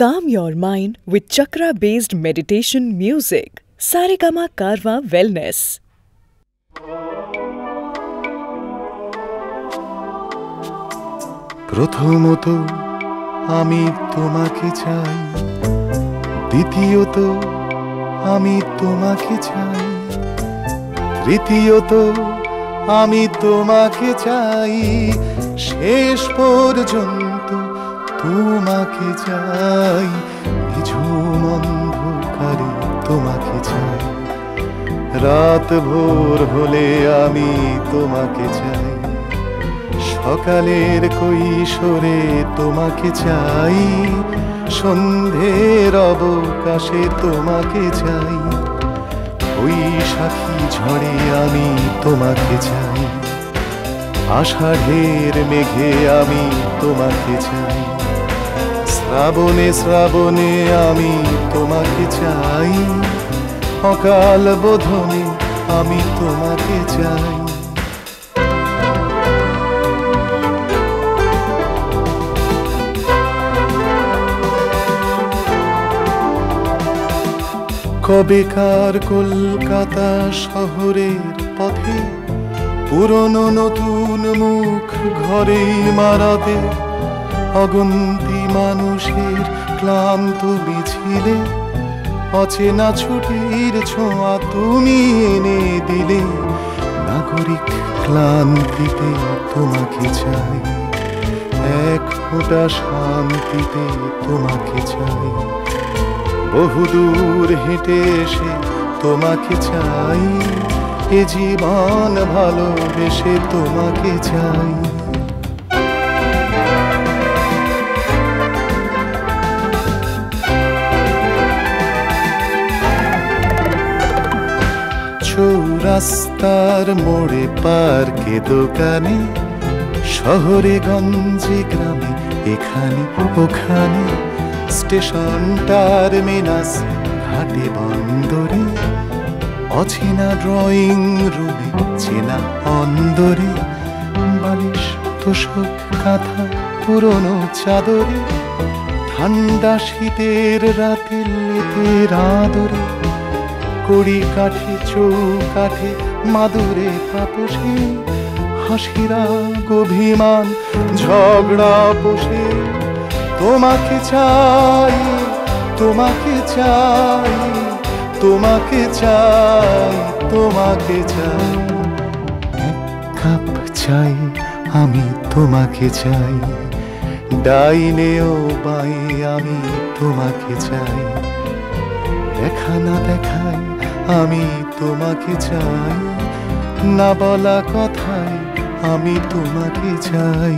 Calm your mind with chakra-based meditation music. Saregama Karwa Wellness. প্রথমত আমি তোমাকে চাই, দ্বিতীয়ত আমি তোমাকে চাই, তৃতীয়ত আমি তোমাকে চাই, শেষ পর্যন্ত তোমাকে চাই। নিঝুম অন্ধকারে তোমাকে চাই, রাত ভোর হলে আমি তোমাকে চাই, সকালের কৈশোরে তোমাকে চাই, সন্ধের অবকাশে তোমাকে চাই, বৈশাখী ঝড়ে আমি তোমাকে চাই, আষাঢ়ের মেঘে আমি তোমাকে চাই, শ্রাবণে শ্রাবণে আমি তোমাকে চাই, অকাল বোধনে আমি তোমাকে চাই। কবেকার কলকাতা শহরের পথে পুরনো নতুন মুখ ঘরেই মারাতে, অগন্তি মানুষের ক্লান্ত বিছিলে, অচেনা ছুটির ছোঁয়া তুমি এনে দিলে, নাগরিক ক্লান্তিতে তোমাকে চাই, এক ফোঁটা শান্তিতে তোমাকে চাই, বহুদূর হেঁটে এসে তোমাকে চাই, এ জীবন ভালোবেসে তোমাকে চাই। চৌরাস্তার মোড়ে পার্কে দোকানে, শহরে গঞ্জে গ্রামে এখানে ওখানে, স্টেশন টার্মিনাস ঘাটে বন্দরে, অচেনা ড্রয়িং রুমে চেনা অন্দরে, বালিশ তোষক কাঁথা পুরনো চাদরে, ঠান্ডা শীতের রাতে লেপের আদরে, কড়ি কাঠে চৌকাঠে মাদুরে তাপসে, হাসিরা অভিমান ঝগড়া পোষে, তোমাকে চাই, তোমাকে চাই, তোমাকে চাই, তোমাকে চাই, এক কাপ চাই আমি তোমাকে চাই, ডাইনেও বাই আমি তোমাকে চাই, দেখা না দেখাই আমি তোমাকে চাই, না বলা কথায় আমি তোমাকে চাই।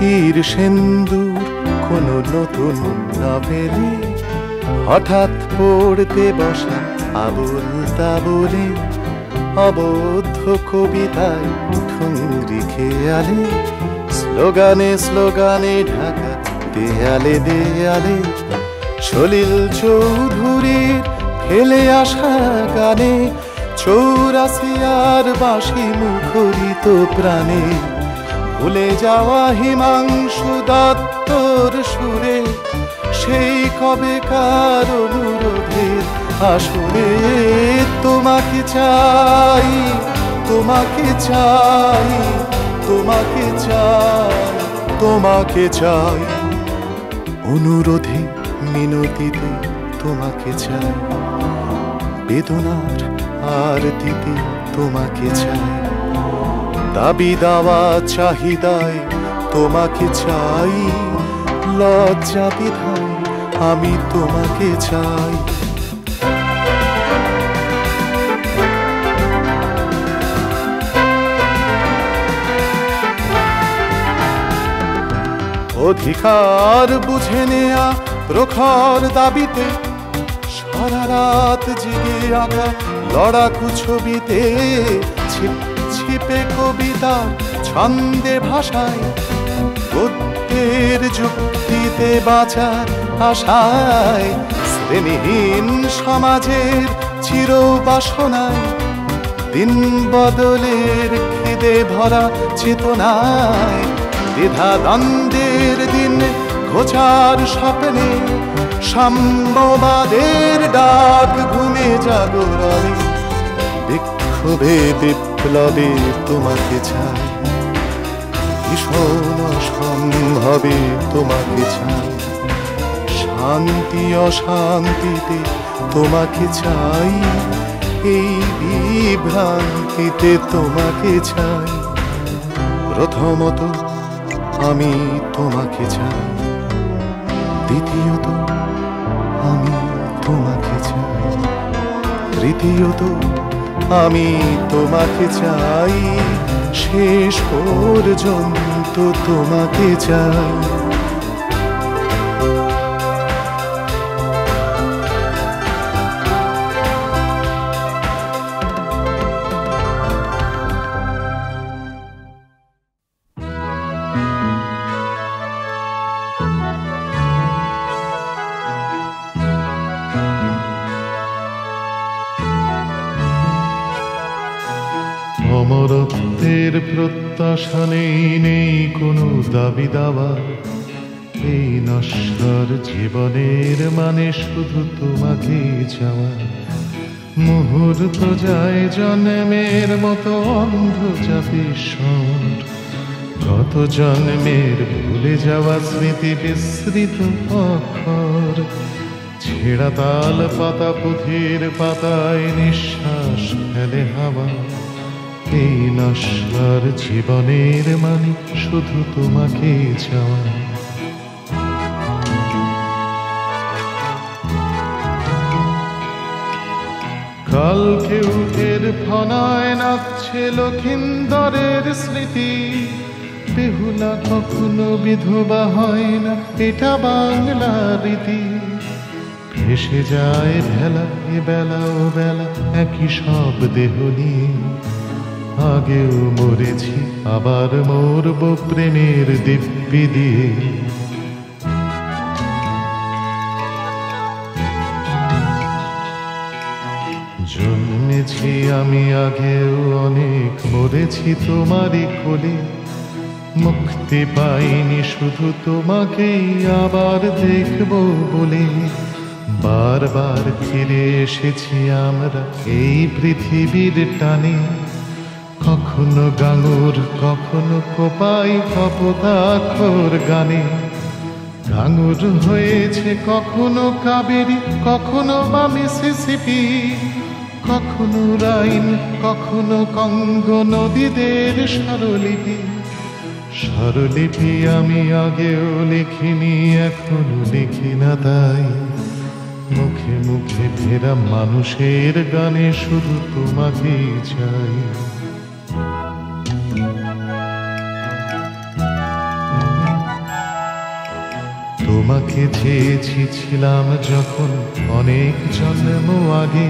তীর সেন্দুর কোনো নতুন নভেলে, হঠাৎ পড়তে বসা আবুল তাবুলে, অবদ্ধ কবিতায় ঠুংরি খেয়ালে, স্লোগানে স্লোগানে ঢাকা দেয়ালে দেয়ালে, সলিল চৌধুরীর ফেলে আসা গানে, চৌরাসিয়ার বাঁশি মুখরিত প্রাণে, ভুলে যাওয়া হিমাংশু দত্তর সুরে, সেই কবেকার অনুরোধের আসরে, তোমাকে চাই, তোমাকে চাই, তোমাকে চাই, তোমাকে চাই, অনুরোধে মিনতিতে তোমাকে চাই, বেদনার আরতিতে তোমাকে চাই, দাবি দাওয়া চাহিদায় তোমাকে চাই, লজ্জা বিধায় আমি তোমাকে চাই। অধিকার বুঝে নেয়া প্রখর দাবিতে, সারা রাত জেগে আঁকা লড়াকু ছবিতে, ছিপে কবিতা ছন্দে ভাষায়, গদ্যের যুক্তিতে বাঁচার আশায়, শ্রেণীহীন সমাজের চির বাসনায় দিন বদলের খিদে ভরা চেতনায় দ্বিধা দ্বন্দ্বের দিন ঘোচার স্বপ্নে সাম্যবাদের ডাক ঘুমে জাগরণে বিক্ষোভে বিপ্লবে তোমাকে চাই, ভীষণ সম্ভবে তোমাকে চাই, শান্তি অশান্তিতে তোমাকে চাই, এই বিভ্রান্তিতে তোমাকে চাই। প্রথমত আমি তোমাকে চাই, দ্বিতীয়ত আমি তোমাকে চাই, তৃতীয়ত আমি তোমাকে চাই, শেষ পর্যন্ত তোমাকে চাই। অমরত্বের প্রত্যাশা নেই, নেই কোনো দাবি দাওয়া, এই নশ্বর জীবনের মানে শুধু তোমাকে চাওয়া। মুহূর্ত যায় জন্মের মতো অন্ধ চাপে সর, কত জন্মের ভুলে যাওয়া স্মৃতি বিস্মৃত অক্ষর, ছেঁড়া তাল পাতা পুঁথির পাতায় নিঃশ্বাস ফেলে হাওয়া, এই নশ্বর জীবনের মানে শুধু তোমাকে চাওয়া। কালকে উঠের ফনায় নাচছে লখিন্দরের স্মৃতি, বেহুলা কখনো বিধবা হয় না এটা বাংলা রীতি, ভেসে যায় ভেলা এ বেলা ও বেলা একই সব দেহ নিয়ে, আগেও মরেছি আবার মরব প্রেমের দিব্যি দিয়ে। জন্মেছি আমি আগেও অনেক, মরেছি তোমারই কোলে, মুক্তি পাইনি শুধু তোমাকেই আবার দেখব বলে, বারবার ফিরে এসেছি আমরা এই পৃথিবীর টানে, কখনো গাঙুর কখনো কোপাই কপোতাক্ষর গানে, গাঙুর হয়েছে কখনো কাবেরী কখনো বা মিসিসিপি, কখনো রাইন কখনো কঙ্গো নদীদের স্বরলিপি। স্বরলিপি আমি আগেও লিখিনি এখনো লিখি না, তাই মুখে মুখে ফেরা মানুষের গানে শুধু তোমাকেই চাই। তোমাকে চেয়েছি ছিলাম যখন অনেক জন্ম আগে,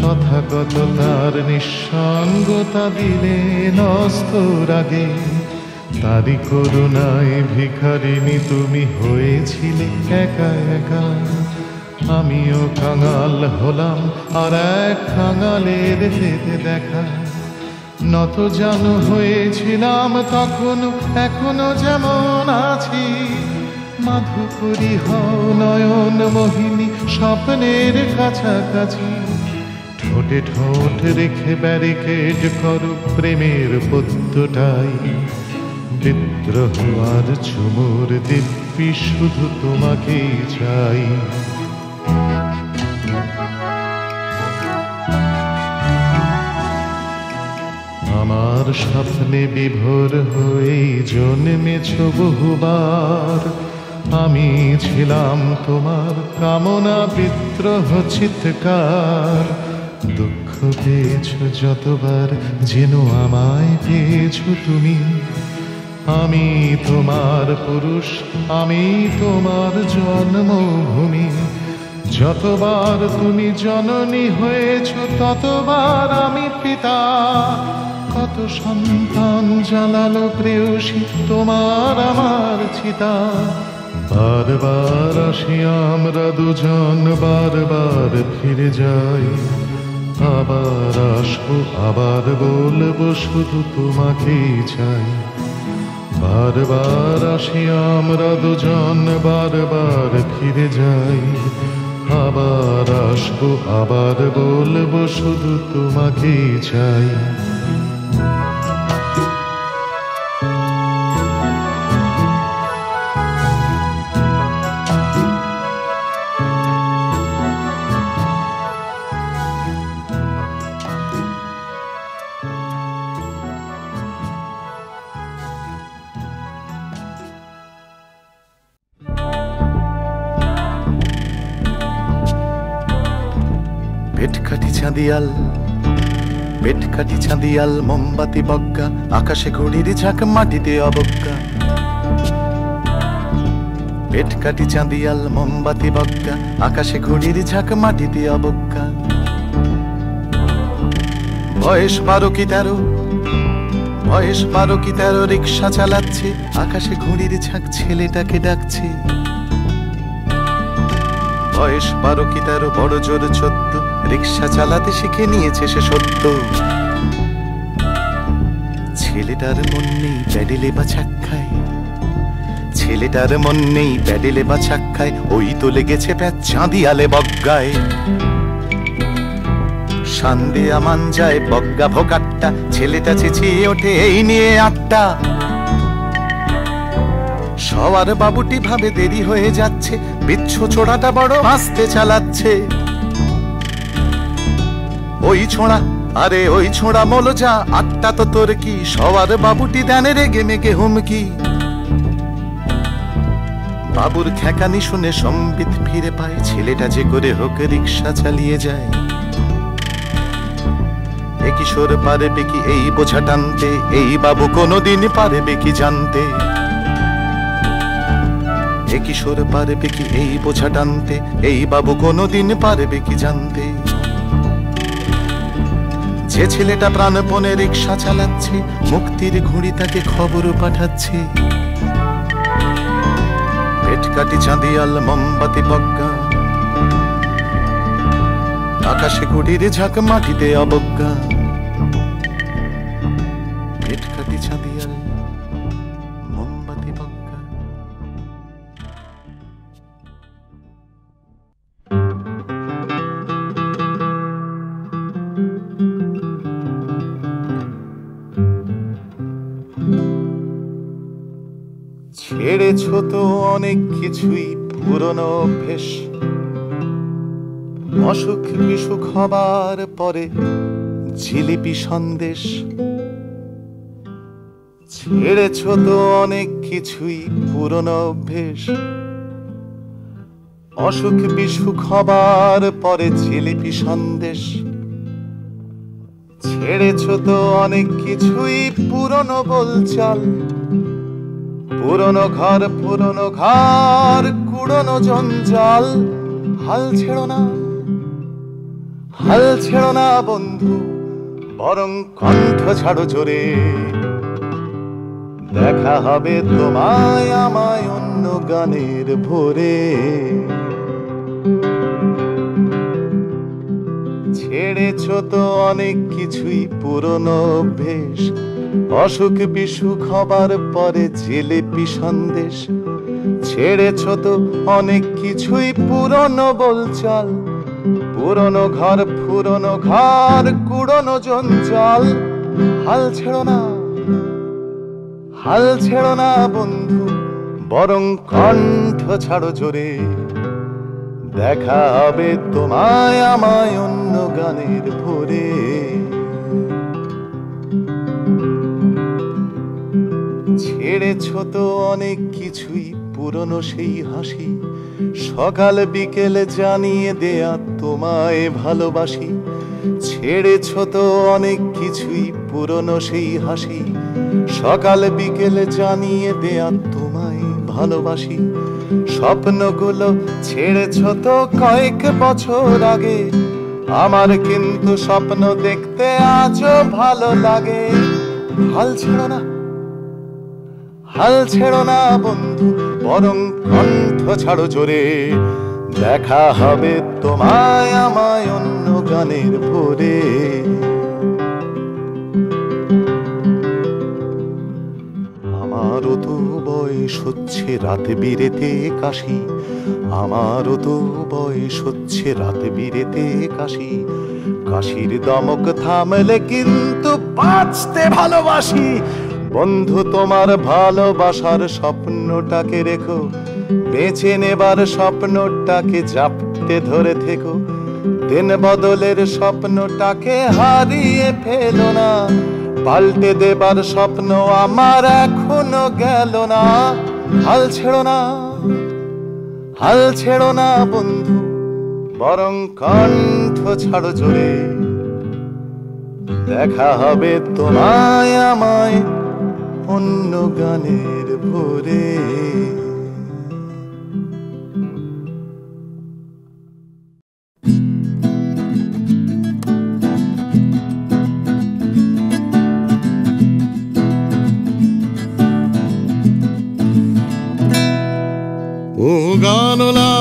তথাগত তার নিঃসঙ্গতা দিলেন অস্তর আগে, তারি করুণায় ভিখারিণী তুমি হয়েছিলে একা একা, আমিও কাঙাল হলাম আর এক কাঙালের হেতে দেখা, নত জানু হয়েছিলাম তখন এখনো যেমন আছি, মাধুকরী হও নয়ন মোহিনী স্বপ্নের কাছাকাছি, ঠোঁটে ঠোঁট রেখে ব্যারিকেড করো প্রেমের পদ্মটাই, বিদ্রোহ আর ঝুমুর দিব্যি শুধু তোমাকেই চাই। আমার স্বপ্নে বিভোর হয়ে জন্মেছ বহুবার, আমি ছিলাম তোমার কামনা বিদ্রোহ চিৎকার, দুঃখ পেয়েছ যতবার যেন আমায় পেয়েছ তুমি, আমি তোমার পুরুষ আমি তোমার জন্মভূমি, যতবার তুমি জননী হয়েছ ততবার আমি পিতা, কত সন্তান জ্বালালো প্রেয়সী তোমার আমার চিতা, বারবার আসি আমরা দুজন, বারবার ফিরে যাই, আবার আসবো, আবার বলবো শুধু তোমাকেই চাই। বারবার আসি আমরা দুজন, বারবার ফিরে যাই, আবার আসবো, আবার বলবো শুধু তোমাকেই চাই। পেটকাঠি চাঁদিয়াল মোমবাতি বজ্ঞা, আকাশে ঘড়ির ঝাঁক, মাটিতে অবজ্ঞা। পেটকাঠি চাঁদিয়াল মোমবাতি বজ্ঞা, আকাশে ঘড়ির ঝাঁক, মাটিতে অবজ্ঞা। বয়স বারো কি তেরো, রিক্সা চালাচ্ছে, আকাশে ঘড়ির ঝাঁক ছেলেটাকে ডাকছে। বয়স বারো কি তেরো, বড় জোর 14, রিক্সা চালাতে শিখে নিয়েছে সে সত্য। ছেলেটার মন নেই প্যাডেলে বা ছাক্কায়, ওই তো লেগেছে প্যাচ চাঁদিয়ালে বজ্ঞায়। সান্দে আমান যায় বজ্ঞা ভোকাট্টা, ছেলেটা চেঁচিয়ে ওঠে এই নিয়ে আটটা। সবার বাবুটি ভাবে দেরি হয়ে যাচ্ছে, বিচ্ছু ছোড়াটা বড় আস্তে চালাচ্ছে। ওই ছোঁড়া মোলো যা, আটটা তো তোর কি, সবার বাবুটি দানে রেগে মেগে হুমকি। বাবুর খেকানি শুনে সম্বিত ফিরে পায়, ছেলেটা যে করে হোক রিক্সা চালিয়ে যায়। এ কিশোর পারবে কি এই বোঝা টানতে, এই বাবু কোনোদিন পারবে কি জানতে। এ কিশোর পারবে কি এই বোঝা টানতে, এই বাবু কোনোদিন পারবে কি জানতে। যে ছেলেটা প্রাণপণে রিক্সা চালাচ্ছে, মুক্তির ঘুড়ি তাকে খবরও পাঠাচ্ছে। পেটকাঠি চাঁদিয়াল মোমবাতি বজ্ঞা, আকাশে ঘুড়ির ঝাঁক, মাটিতে অবজ্ঞা। পেটকাঠি চাঁদিয়াল মোমবাতি বজ্ঞা। ছেড়েছ তো অনেক কিছুই, পুরনো অভ্যেস, অসুখ বিসুখ হবার পরে জিলিপি সন্দেশ। ছেড়েছ তো অনেক কিছুই, পুরনো অভ্যেস, অসুখ বিসুখ হবার পরে জিলিপি সন্দেশ। ছেড়েছ তো অনেক কিছুই, পুরনো বলচাল, পুরনো ঘর, কুড়নো জঞ্জাল। হাল ছেড়ো না বন্ধু, বরং কণ্ঠ ছাড়ো জোরে। দেখা হবে তোমায় আমায় অন্য গানের ভোরে। ছেড়েছ তো অনেক কিছুই, পুরনো অভ্যেস, অসুখ বিসুখ হবার পরে জিলিপি সন্দেশ। ছেড়েছ তো অনেক কিছুই, পুরনো বলচাল, পুরনো ঘর, কুড়নো জঞ্জাল। হাল ছেড়ো না বন্ধু, বরং কণ্ঠ ছাড়ো জোরে। দেখা হবে তোমায় আমায় অন্য গানের ভোরে। ছেড়েছ তো অনেক কিছুই, পুরনো সেই হাসি, সকাল বিকেলে জানিয়ে দেয়া তোমায় ভালোবাসি। ছেড়েছ তো অনেক কিছুই, পুরনো সেই হাসি, সকাল বিকেলে জানিয়ে দেয়া তোমায় ভালোবাসি। স্বপ্নগুলো ছেড়েছ তো কয়েক বছর আগে, আমার কিন্তু স্বপ্ন দেখতে আজও ভালো লাগে। হাল ছেড়ো না বন্ধু, বরং কণ্ঠ ছাড়ো জোরে, দেখা হবে তোমায় আমায় অন্য গানের ভোরে। আমারও তো বয়স হচ্ছে রাতে বিরেতে কাশি, আমারও তো বয়স হচ্ছে রাতে বিরেতে কাশি, কাশির দমক থামলে কিন্তু বাঁচতে ভালোবাসি। বন্ধু তোমার ভালোবাসার স্বপ্নটাকে রেখো, বেঁচে নেবার স্বপ্নটাকে জাপটে ধরে থেকো, দিন বদলের স্বপ্নটাকে হারিয়ে ফেলো না, পাল্টে দেবার স্বপ্ন আমার এখনো গেল না। হাল ছেড়ো না, হাল ছেড়ো না বন্ধু, বরং কণ্ঠ ছাড়ো জোরে, দেখা হবে তোমায় আমায় অন্য গানের ভোরে। ও গানোলা,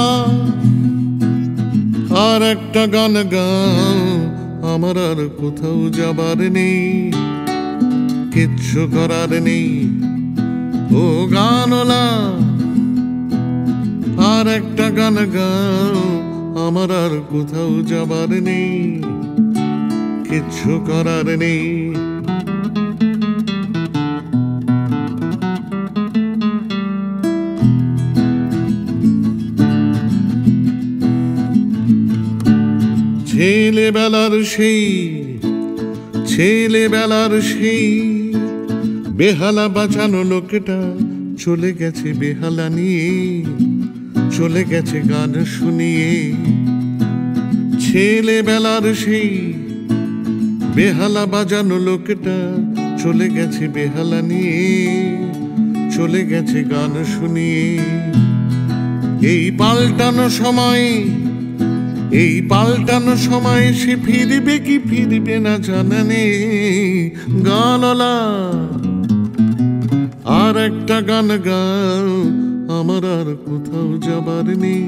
আর একটা গান গাও, আমার আর কোথাও যাবার নেই, কিচ্ছু করার নেই। ও গানোলা, আর একটা গান গাও, আমার আর কোথাও যাবার নেই, কিচ্ছু করার নেই। ছেলেবেলার সেই, ছেলেবেলার সেই বেহালা বাঁচানো লোকটা চলে গেছে বেহালা নিয়ে, চলে গেছে গান শুনিয়ে। ছেলেবেলার সেই বেহালা বাজানো লোকটা চলে গেছে বেহালা নিয়ে, চলে গেছে গান শুনিয়ে। এই পাল্টানো সময়, এই পাল্টানো সময় সে ফিরবে কি ফিরবে না জানা নেই। গানোলা, আর একটা গান গাও, আমার আর কোথাও যাবার নেই,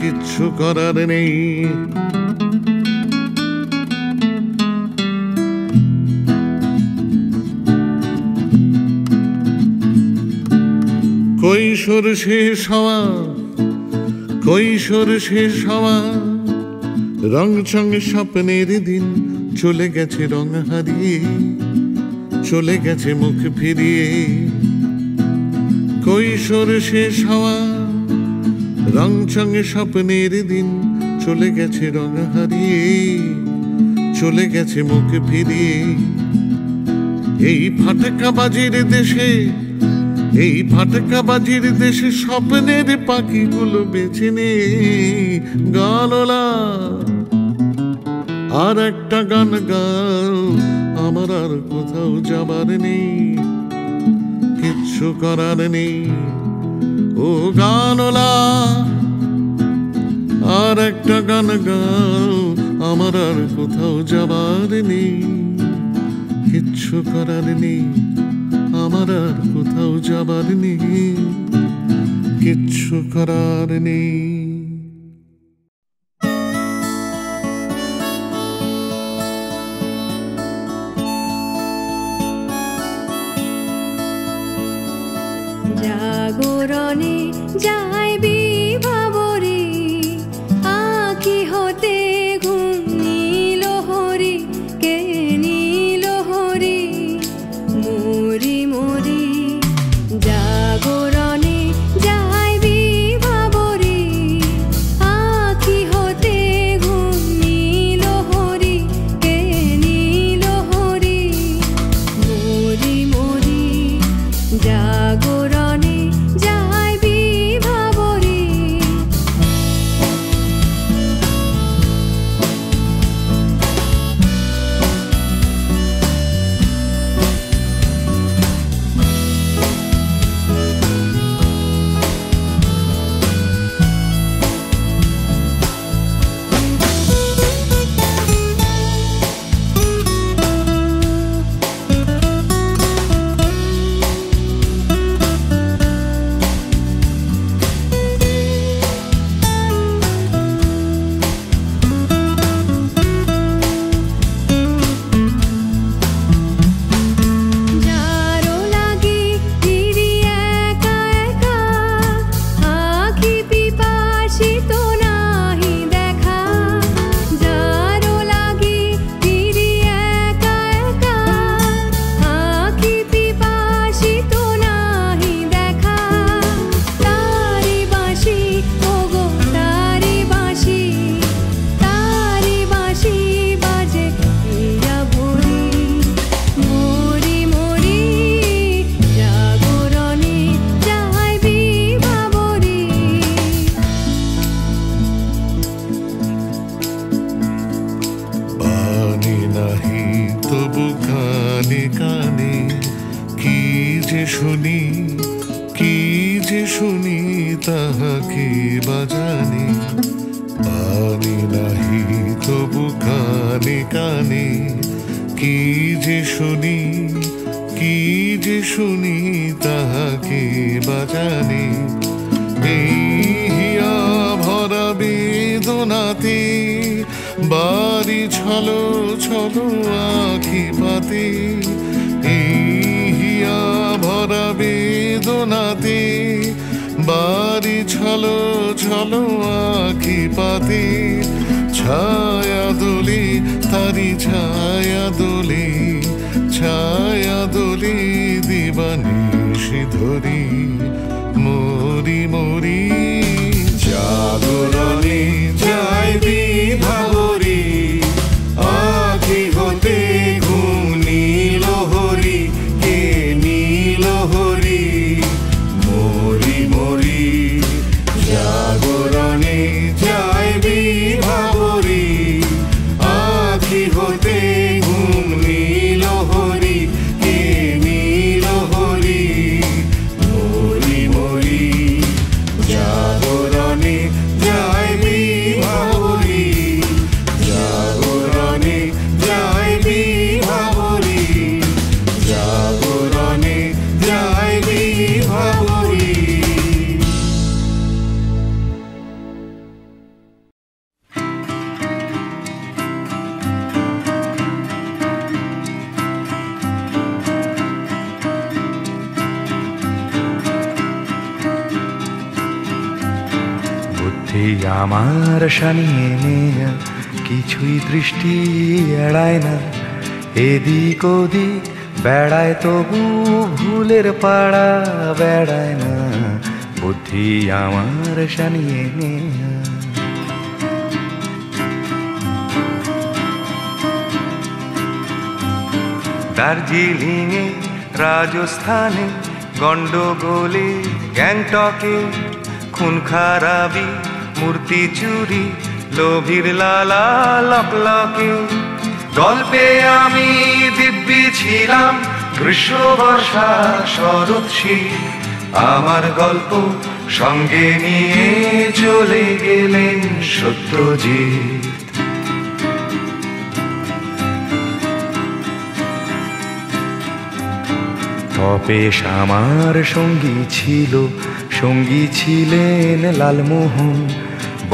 কিচ্ছু করার নেই। কৈশোর শেষ হওয়া, কৈশোর শেষ হওয়া, রং চং স্বপ্নের দিন চলে গেছে রং হারিয়ে, চলে গেছে মুখ ফিরিয়ে। কৈশোর শেষ হওয়া, রং চং স্বপ্নের দিন চলে গেছে রং হারিয়ে, চলে গেছে মুখ ফিরিয়ে। এই ফাটকা বাজির দেশে, এই ফাটকা বাজির দেশে স্বপ্নের পাখিগুলো বেছে নেই। গানোলা, আর একটা গান গাও, আমার আর কোথাও যাবার নেই, কিচ্ছু করার নেই। ও গানোলা, আর একটা গান গাও, আমার আর কোথাও যাবার নেই, কিচ্ছু করার নেই, আমার আর কোথাও যাবার নেই, কিচ্ছু করার নেই। জাগরণে যাই বিভাবরে, আঁখি হতে ঘুম নীল হরি, কে নীল হরি মরি মরি। জাগরণে যাই বিভাবরে, আঁখি হতে ঘুম নীল হরি, কে নীল হরি মরি মরি। জাগরণে যাই বিভাবরে, কানে কানে কি যে শুনি, কি যে শুনি তাহাকে বাজানে। পানি নাহি তবু কানে কানে কি যে শুনি, কি যে শুনি তাহাকে বাজানে। এই হিয়া ভরা বেদনাতে বাড়ি ছলো ছলো আঁখি পাতে। এই হিয়া ভরা বেদনাতে বাড়ি ছলো ছলো আঁখি পাতে। ছায়া দোলে তারি ছায়া দোলে, ছায়া দোলে দিবানিশি ধরি মরি মরি। জাগরণে যাই বিভাগরি আঁখি হতে ঘুম নীল হরি, কে নীল হরি মরি মরি। জাগরণে যাই বিভাগরি আঁখি হতে ঘুম নীল হরি, কে নীল হরি মরি মরি। জাগরণে যাই বিভাগরি, জাগরণে যাই বিভাগরি, জাগরণে যাই বিভাগরি। আমার শানিয়ে নেয়া কিছুই দৃষ্টি এড়ায় না, এদিক ওদিক বেড়ায় তবু ভুলের পাড়া বেড়ায় না। বুদ্ধি আমার শানিয়ে নেয়া, দার্জিলিংয়ে রাজস্থানে গন্ডগোলে গ্যাংটকে খুন খারাবি মূর্তি চুরি লোভির লালা লকলকে। গল্পে আমি দিব্যি ছিলাম গ্রীষ্ম বর্ষা শরৎ শীত, আমার গল্প সঙ্গে নিয়ে চলে গেলেন সত্যজিৎ। তপেশ আমার সঙ্গী ছিল, সঙ্গী ছিলেন লালমোহন।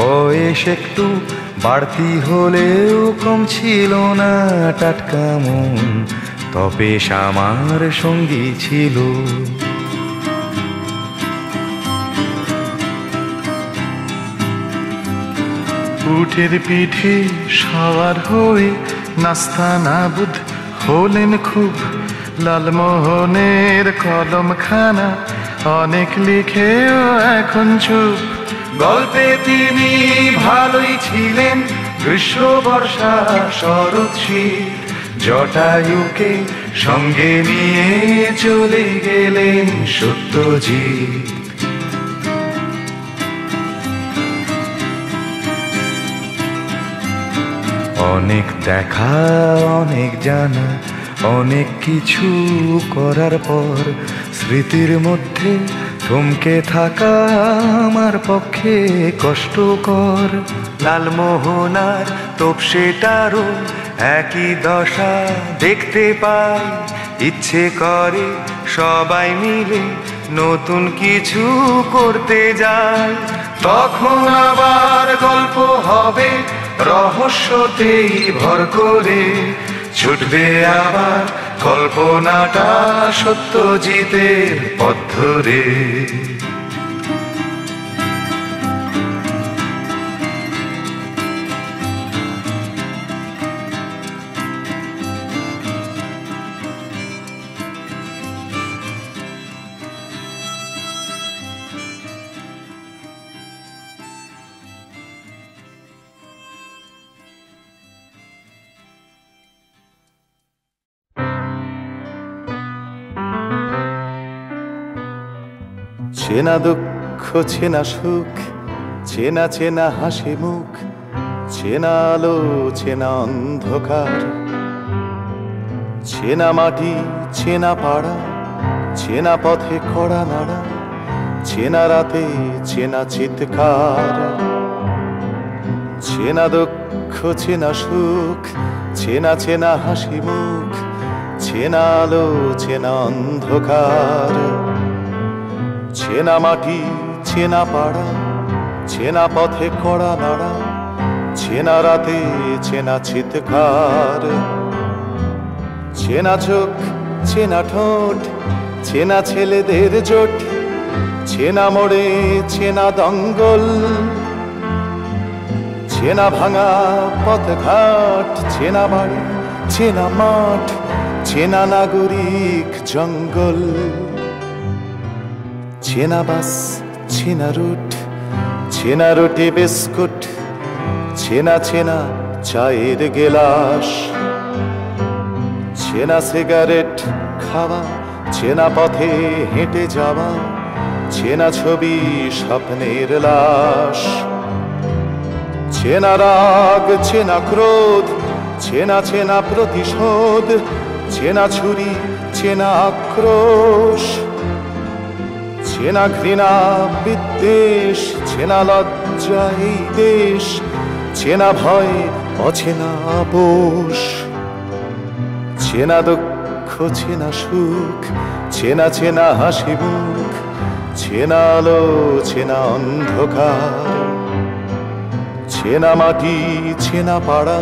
বয়স একটু বাড়তি হলেও কম ছিল না টাটকা মন। তপেশ আমার সঙ্গী ছিল, উঠের পিঠে সাওয়ার হয়ে নাস্তা নাবুদ হলেন খুব। লালমোহনের কলমখানা অনেক লিখেও এখন চুপ। গল্পে তিনি ভালোই ছিলেন গ্রীষ্ম বর্ষা শরৎ শীত, জটায়ুকে সঙ্গে নিয়ে চলে গেলেন সত্যজিৎ। অনেক দেখা অনেক জানা অনেক কিছু করার পর স্মৃতির মধ্যে থমকে থাকা আমার পক্ষে কষ্টকর। লালমোহনার তোপসেটারও একই দশা দেখতে পাই, ইচ্ছে করে সবাই মিলে নতুন কিছু করতে যায়। তখন আবার গল্প হবে রহস্যতেই ভর করে, ছুটবে আবার কল্পনাটা সত্যজিতের পথ ধরে। চেনা দুঃখ চেনা সুখ, চেনা চেনা হাসি মুখ, চেনা আলো চেনা অন্ধকার, চেনা মাটি চেনা পাড়া, চেনা পথে খড়া নাড়া, চেনা রাতে চেনা চিৎকার, চেনা দুঃখ চেনা সুখ, চেনা চেনা হাসি মুখ, চেনা আলো চেনা অন্ধকার, চেনা মাটি চেনা পাড়া, চেনা পথে খড়া নাড়া, চেনা রাতে চেনা চিৎকার, চেনা চোখ চেনা ঠোঁট, চেনা ছেলেদের জোট, চেনা মোড়ে চেনা দঙ্গল, চেনা ভাঙা পথঘাট, চেনা বাড়ি চেনা মাঠ, চেনা নাগরিক জঙ্গল, চেনা বাস চেনা রুট, চেনা রুটি বিস্কুট, চেনা চেনা চায়ের গেলাস, চেনা সিগারেট খাওয়া, চেনা পথে হেঁটে যাওয়া, চেনা ছবি স্বপ্নের লাশ, চেনা রাগ চেনা ক্রোধ, চেনা চেনা প্রতিশোধ, চেনা ছুরি চেনা আক্রোশ, চেনা ঘৃণা বিদ্বেষ, চেনা লজ্জা এই দেশ, চেনা ভয় অচেনা আপোষ, চেনা দুঃখ চেনা সুখ, চেনা চেনা হাসি মুখ, চেনা আলো চেনা অন্ধকার, চেনা মাটি চেনা পাড়া,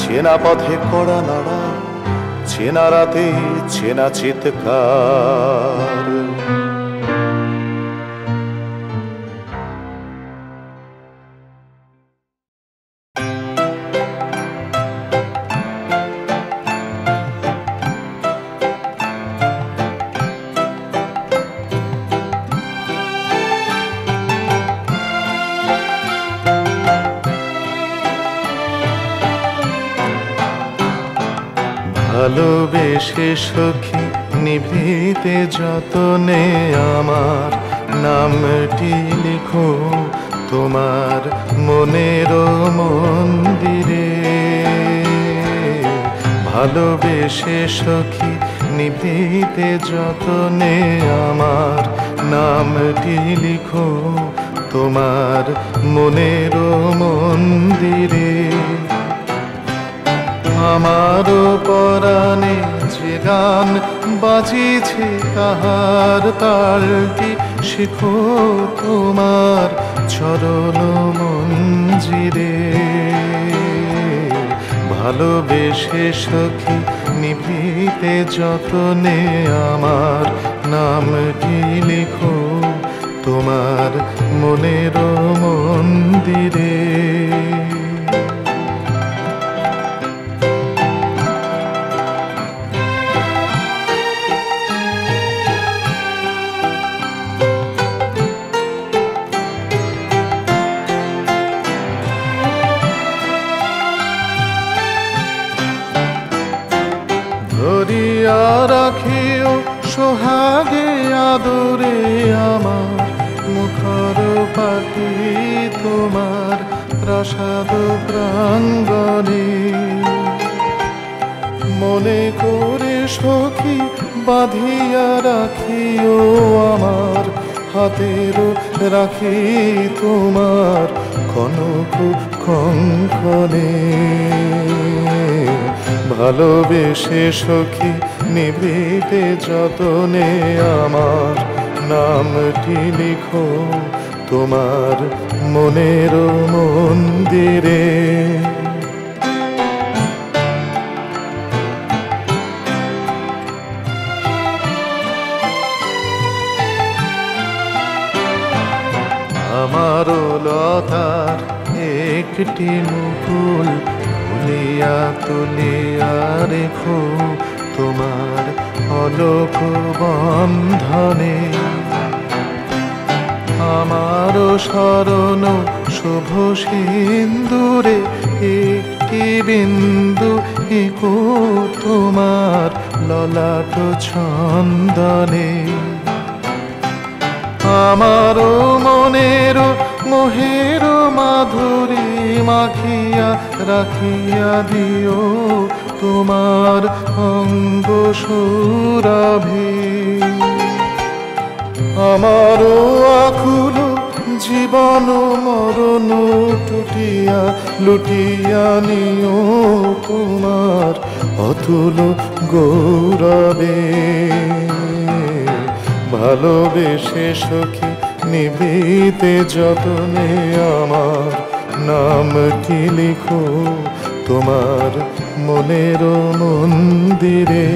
চেনা পথে খড়া নাড়া, চেনা রাতে চেনা চিৎকার। ভালোবেসে সখী নিভৃতে যতনে আমার নামটি লিখো তোমার মনের মন্দিরে। ভালোবেসে সখী নিভৃতে যতনে আমার নামটি লিখো তোমার মনের মন্দিরে। আমার পরাণে যে গান বাজিছে তাহার তালটি শিখো তোমার চরণ মঞ্জিরে। ভালোবেসে সখী নিভৃতে যতনে আমার নামটি লিখো তোমার মনের মন্দিরে। রাখিও সোহাগে আদরে আমার মুখর পাখি তোমার প্রাসাদ প্রাঙ্গণে। মনে করে সখী বাঁধিয়া রাখিও আমার হাতের রাখি তোমার কনক কঙ্কণে। ভালোবেসে সখী নিভৃতে যতনে আমার নামটি লিখো তোমার মনের মন্দিরে। আমার লতার একটি মুকুল তুলিয়া তুলিয়া রেখো তোমার অলোক বন্ধনে। আমার শরণ শুভ সিন্দুরে একটি বিন্দু ইকো তোমার ললাট ছন্দনে। আমার মনের মোহের মাধুরী মাখিয়া রাখিয়া দিও তোমার অঙ্গ সুরাভি, আমারও আকুল জীবন মরণ টুটিয়া লুটিয়া নিও তোমার অতুল গৌরবে। ভালোবেসে সখী নিভৃতে যতনে আমার নামটি লিখো তোমার মনের মন্দিরে।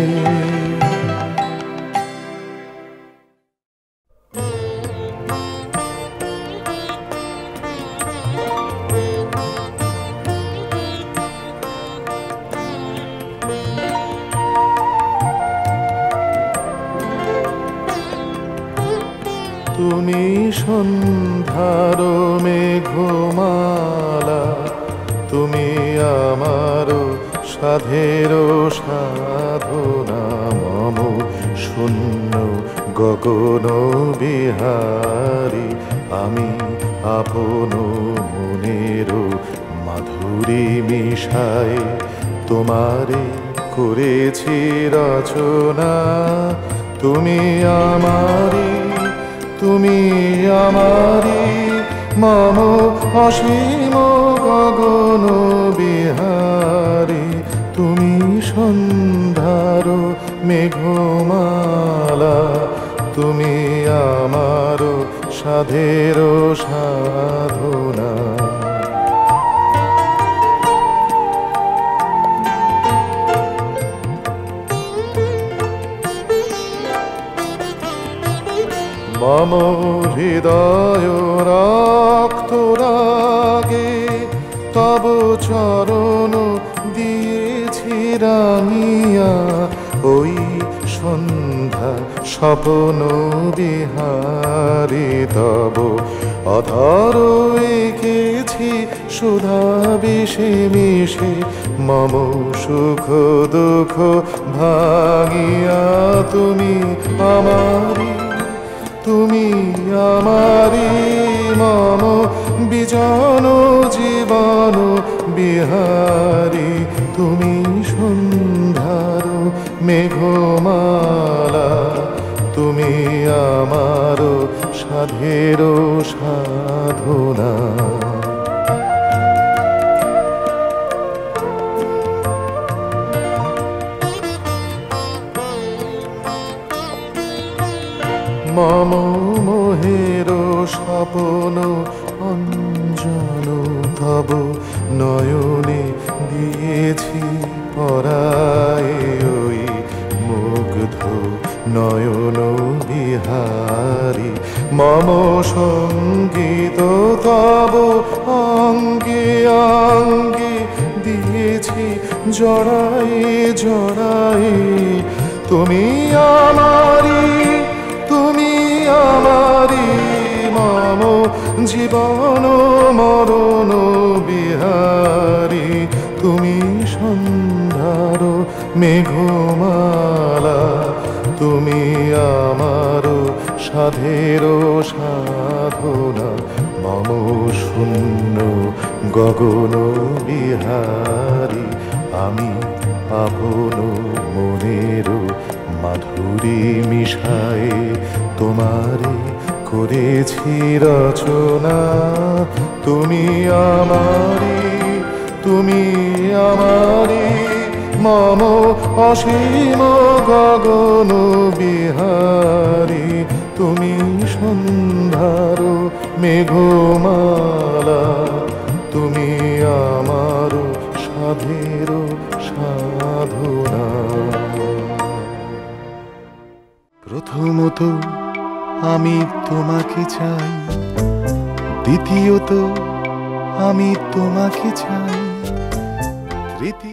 তুমি সন্ধ্যার মেঘমালা, তুমি আমার সাধের সাধনা, মম শূন্য গগন বিহারী, আমি আপন মনের মাধুরী মিশাই তোমারে করেছি রচনা। তুমি আমারি, তুমি আমারি মম অসীম গগন বিহারী। তুমি সন্ধ্যার মেঘমালা, তুমি আমার সাধের সাধনা। মম হৃদয় রক্ত রাগে তব চরণ দিয়েছি রাঙিয়া, ওই সন্ধ্যা স্বপন বিহারী, তব অধর এঁকেছি সুধা বিষে মিশে, মম সুখ দুঃখ ভাঙিয়া। তুমি আমারি, তুমি আমারি মম বিজন জীবন বিহারী। তুমি সন্ধ্যার মেঘমালা, তুমি আমার সাধের সাধনা। মম মোহের স্বপন অঞ্জন তব নয়নে দিয়েছি পরায়, ওই মুগ্ধ নয়ন বিহারী। মম সঙ্গীত তব অঙ্গে অঙ্গে দিয়েছি জড়াই জড়াই। তুমি আমারি, আমারি মম জীবন মরণ বিহারী। তুমি সন্ধ্যার মেঘমালা, তুমি আমার সাধের সাধনা, মম শূন্য গগন বিহারী, আমি আপন মনের মাধুরী মিশায় তোমারে করেছি রচনা। তুমি আমারি, তুমি আমারি মম অসীম গগন বিহারী। তুমি সন্ধ্যার মেঘমালা, তুমি আমার সাধের সাধনা। প্রথমত আমি তোমাকে চাই, দ্বিতীয়ত আমি তোমাকে চাই, তৃতীয়